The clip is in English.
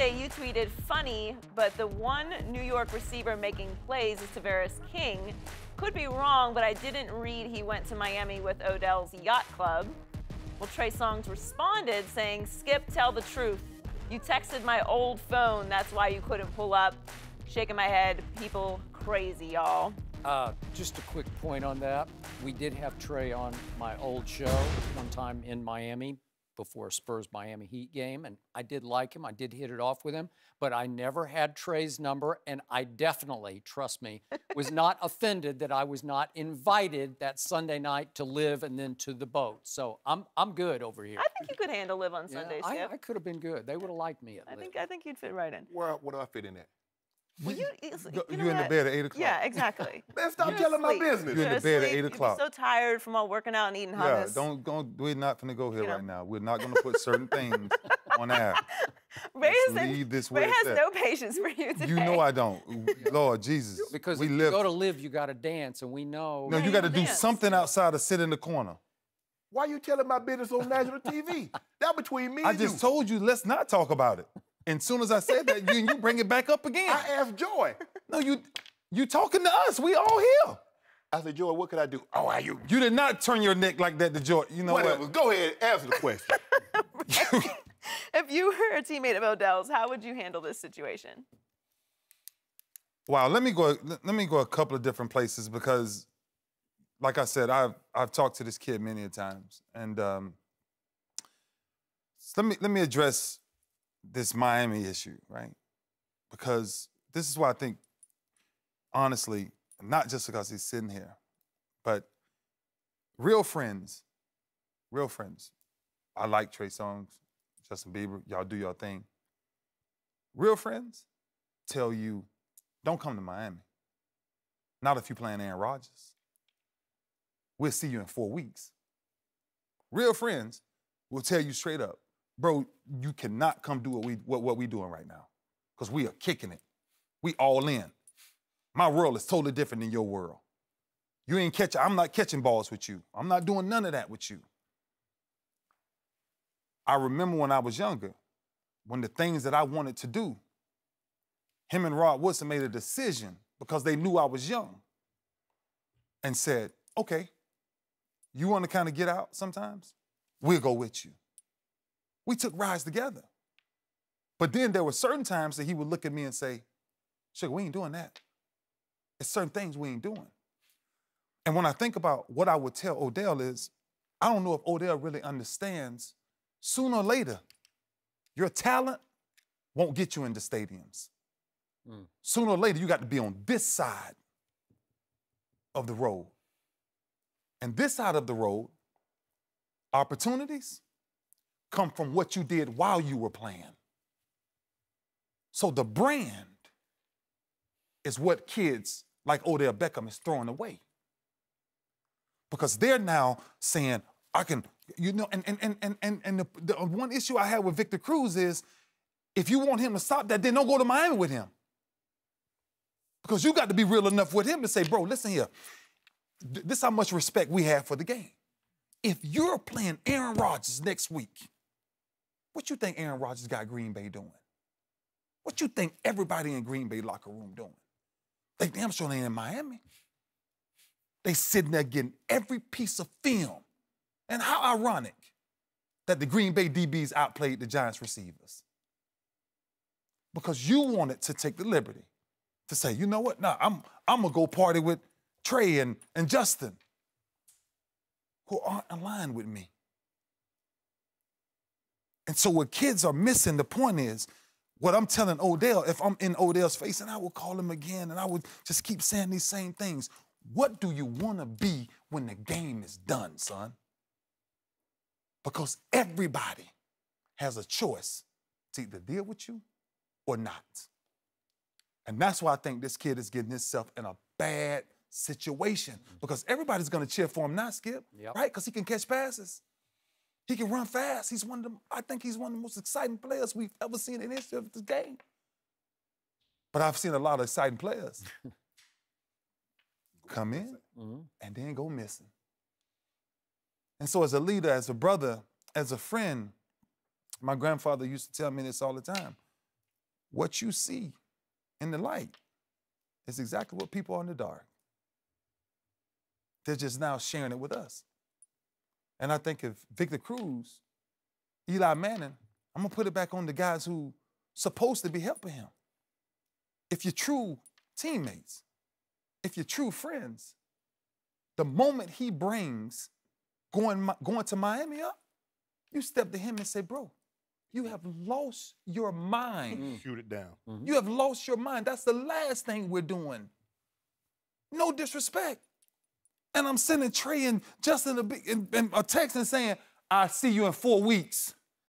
Monday, you tweeted, funny, but the one New York receiver making plays is Tavares King. Could be wrong, but I didn't read he went to Miami with Odell's yacht club. Well, Trey Songz responded saying, Skip, tell the truth. You texted my old phone, that's why you couldn't pull up. Shaking my head, people crazy, y'all. Just a quick point on that. We did have Trey on my old show one time in Miami before a Spurs-Miami Heat game, and I did like him. I did hit it off with him, but I never had Trey's number, and I definitely, trust me, was not offended that I was not invited that Sunday night to live and then to the boat. So I'm good over here. I think you could handle live on Sundays, yeah. I could have been good. They would have liked me at live. I think you'd fit right in. Well, what do I fit in at? Well, you in the bed at 8 o'clock. Yeah, exactly. Man, stop telling my business. You're in the bed at 8 o'clock. I'm so tired from all working out and eating hummus. Yeah, don't, we're not going to go here right now. We're not going to put certain things on air. Ray has no patience for you today. You know I don't. Lord Jesus. Because we live. You go to live, you got to dance, and we know. No, you got to do something outside of sit in the corner. Why are you telling my business on national TV? That between me and you. I just told you, let's not talk about it. And as soon as I said that, you bring it back up again. I asked Joy. No, you talking to us. We all here. I said, Joy, what could I do? Oh, are you? You did not turn your neck like that to Joy. You know what? Go ahead and answer the question. If you were a teammate of Odell's, how would you handle this situation? Wow, let me go a couple of different places because, like I said, I've talked to this kid many a times, and so let me address this Miami issue, right? Because this is why I think, honestly, not just because he's sitting here, but real friends. I like Trey Songz, Justin Bieber, y'all do y'all thing. Real friends tell you, don't come to Miami. Not if you're playing Aaron Rodgers. We'll see you in 4 weeks. Real friends will tell you straight up, bro, you cannot come do what we doing right now, because we are kicking it. We all in. My world is totally different than your world. You ain't catching, I'm not catching balls with you. I'm not doing none of that with you. I remember when I was younger, when the things that I wanted to do, him and Rod Woodson made a decision because they knew I was young and said, okay, you want to kind of get out sometimes? We'll go with you. We took rides together. But then there were certain times that he would look at me and say, Sugar, we ain't doing that. There's certain things we ain't doing. And when I think about what I would tell Odell is, I don't know if Odell really understands, sooner or later, your talent won't get you into stadiums. Mm. Sooner or later, you got to be on this side of the road. And this side of the road, opportunities come from what you did while you were playing. So the brand is what kids like Odell Beckham is throwing away. Because they're now saying, I can, you know, and the one issue I had with Victor Cruz is, if you want him to stop that, then don't go to Miami with him. Because you got to be real enough with him to say, bro, listen here, this is how much respect we have for the game. If you're playing Aaron Rodgers next week, what you think Aaron Rodgers got Green Bay doing? What you think everybody in Green Bay locker room doing? They damn sure ain't in Miami. They sitting there getting every piece of film. And how ironic that the Green Bay DBs outplayed the Giants receivers. Because you wanted to take the liberty to say, you know what? Nah, I'm gonna go party with Trey and Justin, who aren't aligned with me. And so what kids are missing, the point is, what I'm telling Odell, if I'm in Odell's face, and I will call him again, and I would just keep saying these same things, what do you want to be when the game is done, son? Because everybody has a choice to either deal with you or not. And that's why I think this kid is getting himself in a bad situation, because everybody's going to cheer for him now, Skip, right? Because he can catch passes. He can run fast. He's one of them, I think he's one of the most exciting players we've ever seen in the history of this game. But I've seen a lot of exciting players come in and then go missing. And so as a leader, as a brother, as a friend, my grandfather used to tell me this all the time. What you see in the light is exactly what people are in the dark. They're just now sharing it with us. And I think if Victor Cruz, Eli Manning, I'm going to put it back on the guys who supposed to be helping him. If you're true teammates, if you're true friends, the moment he brings going to Miami up, you step to him and say, bro, you have lost your mind. Shoot it down. Mm-hmm. You have lost your mind. That's the last thing we're doing. No disrespect. And I'm sending Trey and Justin a text and saying, I'll see you in 4 weeks.